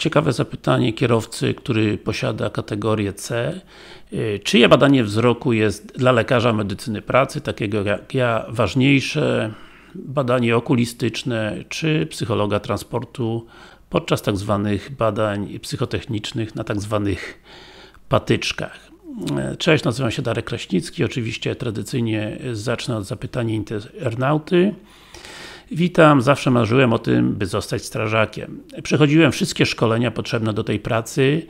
Ciekawe zapytanie kierowcy, który posiada kategorię C. Czyje badanie wzroku jest dla lekarza medycyny pracy, takiego jak ja, ważniejsze? Badanie okulistyczne czy psychologa transportu podczas tzw. badań psychotechnicznych na tzw. patyczkach. Cześć, nazywam się Darek Kraśnicki, oczywiście tradycyjnie zacznę od zapytania internauty. Witam, zawsze marzyłem o tym, by zostać strażakiem. Przechodziłem wszystkie szkolenia potrzebne do tej pracy.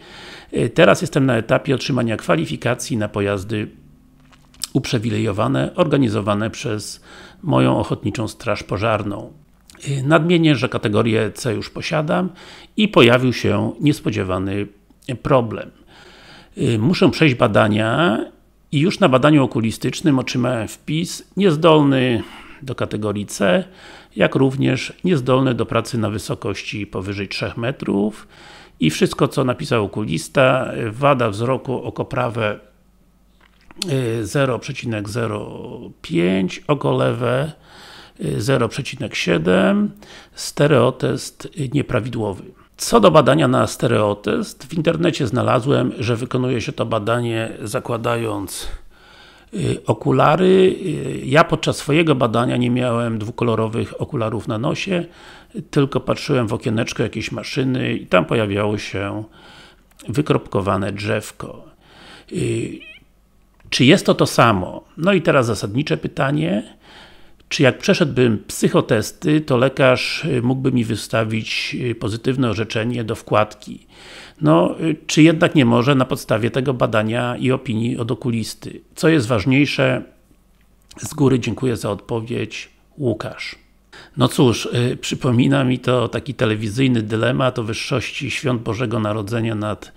Teraz jestem na etapie otrzymania kwalifikacji na pojazdy uprzywilejowane, organizowane przez moją Ochotniczą Straż Pożarną. Nadmienię, że kategorię C już posiadam i pojawił się niespodziewany problem. Muszę przejść badania i już na badaniu okulistycznym otrzymałem wpis niezdolny do kategorii C, jak również niezdolny do pracy na wysokości powyżej 3 metrów i wszystko, co napisał okulista, wada wzroku okoprawe 0,05, oko lewe 0,7, stereotest nieprawidłowy. Co do badania na stereotest, w internecie znalazłem, że wykonuje się to badanie zakładając okulary. Ja podczas swojego badania nie miałem dwukolorowych okularów na nosie, tylko patrzyłem w okieneczko jakiejś maszyny i tam pojawiało się wykropkowane drzewko. Czy jest to to samo? No i teraz zasadnicze pytanie. Czy jak przeszedłbym psychotesty, to lekarz mógłby mi wystawić pozytywne orzeczenie do wkładki? No, czy jednak nie może na podstawie tego badania i opinii od okulisty? Co jest ważniejsze? Z góry dziękuję za odpowiedź. Łukasz. No cóż, przypomina mi to taki telewizyjny dylemat o wyższości Świąt Bożego Narodzenia nad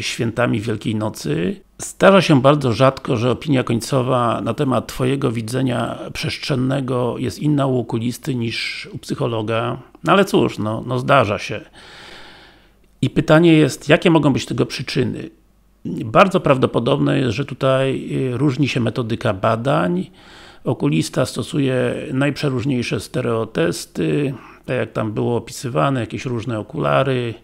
Świętami Wielkiej Nocy. Zdarza się bardzo rzadko, że opinia końcowa na temat Twojego widzenia przestrzennego jest inna u okulisty niż u psychologa, no ale cóż, no zdarza się. I pytanie jest, jakie mogą być tego przyczyny? Bardzo prawdopodobne jest, że tutaj różni się metodyka badań. Okulista stosuje najprzeróżniejsze stereotesty, tak jak tam było opisywane, jakieś różne okulary.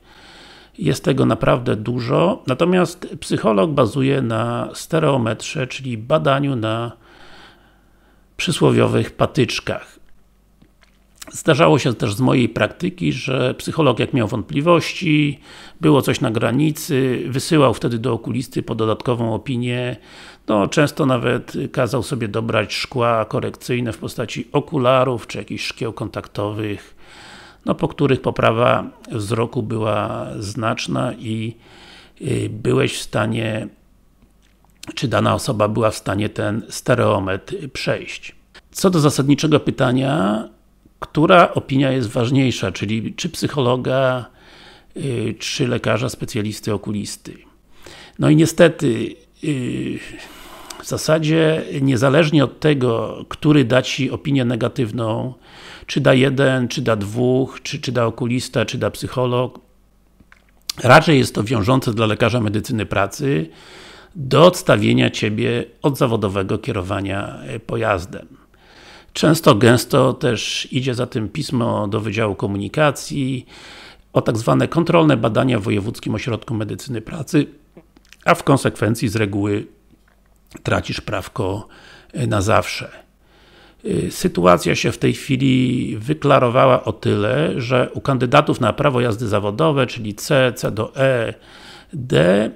Jest tego naprawdę dużo, natomiast psycholog bazuje na stereometrze, czyli badaniu na przysłowiowych patyczkach. Zdarzało się też z mojej praktyki, że psycholog jak miał wątpliwości, było coś na granicy, wysyłał wtedy do okulisty po dodatkową opinię, no często nawet kazał sobie dobrać szkła korekcyjne w postaci okularów czy jakichś szkieł kontaktowych, no po których poprawa wzroku była znaczna i byłeś w stanie, czy dana osoba była w stanie ten stereometr przejść. Co do zasadniczego pytania, która opinia jest ważniejsza, czyli czy psychologa, czy lekarza, specjalisty, okulisty. No i niestety, w zasadzie niezależnie od tego, który da Ci opinię negatywną, czy da jeden, czy da dwóch, czy da okulista, czy da psycholog, raczej jest to wiążące dla lekarza medycyny pracy do odstawienia Ciebie od zawodowego kierowania pojazdem. Często, gęsto też idzie za tym pismo do Wydziału Komunikacji o tak zwane kontrolne badania w Wojewódzkim Ośrodku Medycyny Pracy, a w konsekwencji z reguły tracisz prawko na zawsze. Sytuacja się w tej chwili wyklarowała o tyle, że u kandydatów na prawo jazdy zawodowe, czyli C, C do E, D,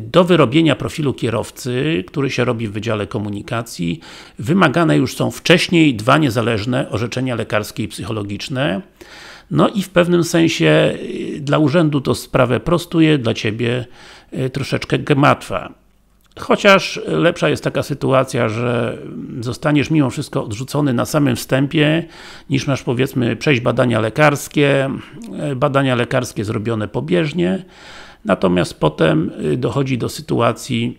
do wyrobienia profilu kierowcy, który się robi w Wydziale Komunikacji, wymagane już są wcześniej 2 niezależne orzeczenia lekarskie i psychologiczne. No i w pewnym sensie dla urzędu to sprawę prostuje, dla Ciebie troszeczkę gmatwa. Chociaż lepsza jest taka sytuacja, że zostaniesz mimo wszystko odrzucony na samym wstępie, niż masz powiedzmy przejść badania lekarskie zrobione pobieżnie, natomiast potem dochodzi do sytuacji,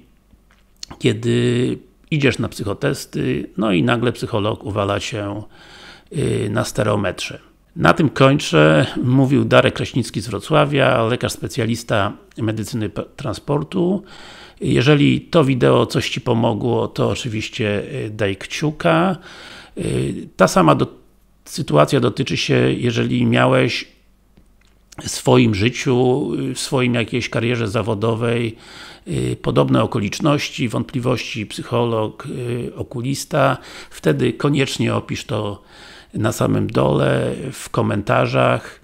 kiedy idziesz na psychotesty, no i nagle psycholog uwala się na stereometrze. Na tym kończę. Mówił Darek Kraśnicki z Wrocławia, lekarz specjalista medycyny transportu. Jeżeli to wideo coś Ci pomogło, to oczywiście daj kciuka. Ta sama sytuacja dotyczy się, jeżeli miałeś w swoim życiu, w swoim jakiejś karierze zawodowej podobne okoliczności, wątpliwości, psycholog, okulista, wtedy koniecznie opisz to na samym dole, w komentarzach.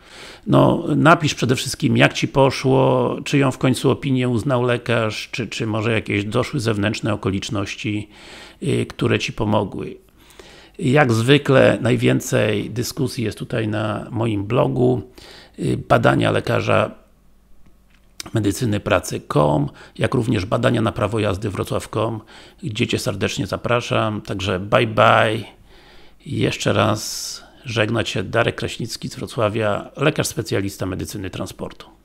No, napisz przede wszystkim, jak Ci poszło, czy ją w końcu opinię uznał lekarz, czy może jakieś doszły zewnętrzne okoliczności, które Ci pomogły. Jak zwykle najwięcej dyskusji jest tutaj na moim blogu, badania lekarza medycyny pracy.com, jak również badania na prawo jazdy wrocław.com, gdzie Cię serdecznie zapraszam. Także bye bye, jeszcze raz żegna Cię Darek Kraśnicki z Wrocławia, lekarz specjalista medycyny transportu.